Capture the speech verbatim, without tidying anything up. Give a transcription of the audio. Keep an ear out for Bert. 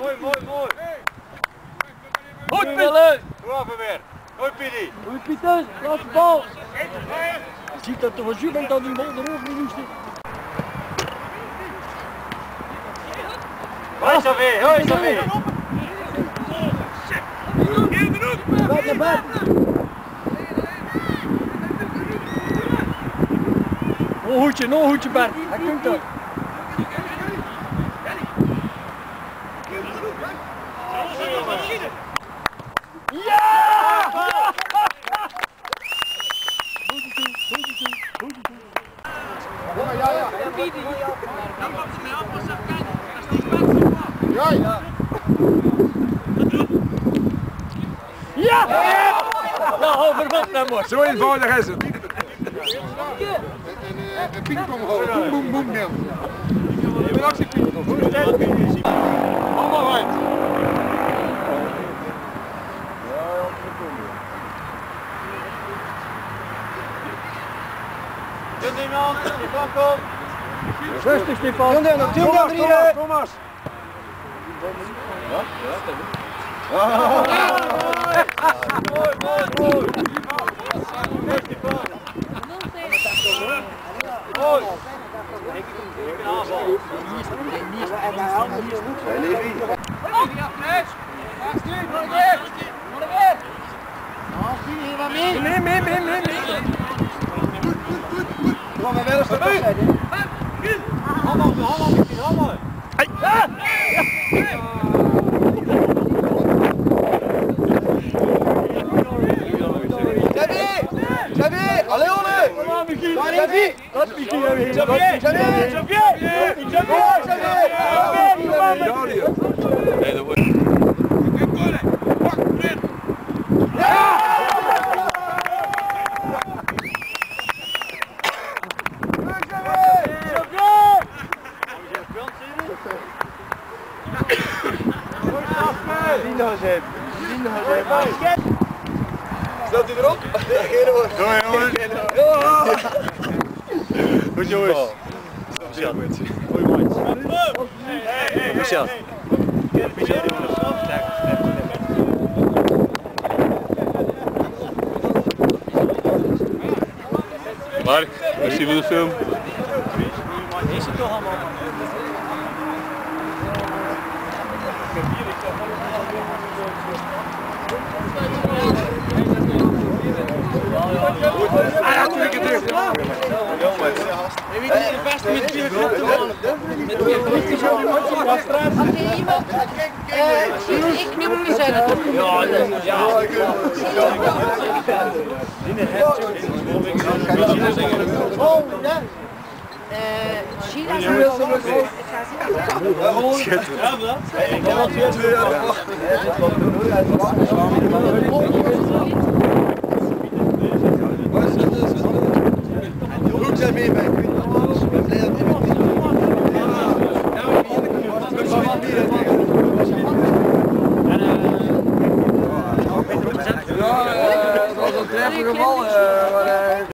Mooi, mooi, mooi. Goed, Willem. Bravo, weer. Mooi, Pieter. Mooi, Pieter. Laat de bal. Je ziet dat er verzuur bent aan die bal erover moest. Hoi, Savé. Hoi, Savé. Shit. Hier de roep. Laat de bal. No hoedje, no hoedje, Bert. Hij komt er. Ja! Nou, hou vervat nou maar. Zo eenvoudig is het. En pingpong hoor. Boem, boem, boem, nil. Je bent actie pingpong. Hoe is het? Allemaal uit. Ja, dat komt weer. Zit iemand? Die kan komen. Rustig, Stefan. Thomas, Thomas, Thomas. Ja, ja. Mooi, mooi, mooi. Mooi! Ik ben aanval. En mijn handen hier goed. Hé, Levi. Kom hier, Fres. Waar is die? Moet ik weer? Moet ik weer? Nou, zie je hier wat mee? Nee, nee, nee, nee, nee. Goed, goed, goed, goed. We gaan wel eens de bus uit, hè. Hammel, hammel, hammel. Hé! Hé! Staat hij erop? Doei jongens! Goed jongens. Michel. Goeie maatjes. Michel. Michel. Mark, wat zien we de film? Is het toch allemaal? Hij had weer gedrukt. Je weet niet de beste met vier kloppen man. Met vier kloppen zo die motje op straat. Oké, iemand. Ik neem hem eens uit. Ja, ja. In de head. Oh, ja. China is wel zo. Schitterend. Ik heb al twee uur aan het wachten. Waar is het? Hoe zijn we hierbij? Ja, dat was een treffend geval.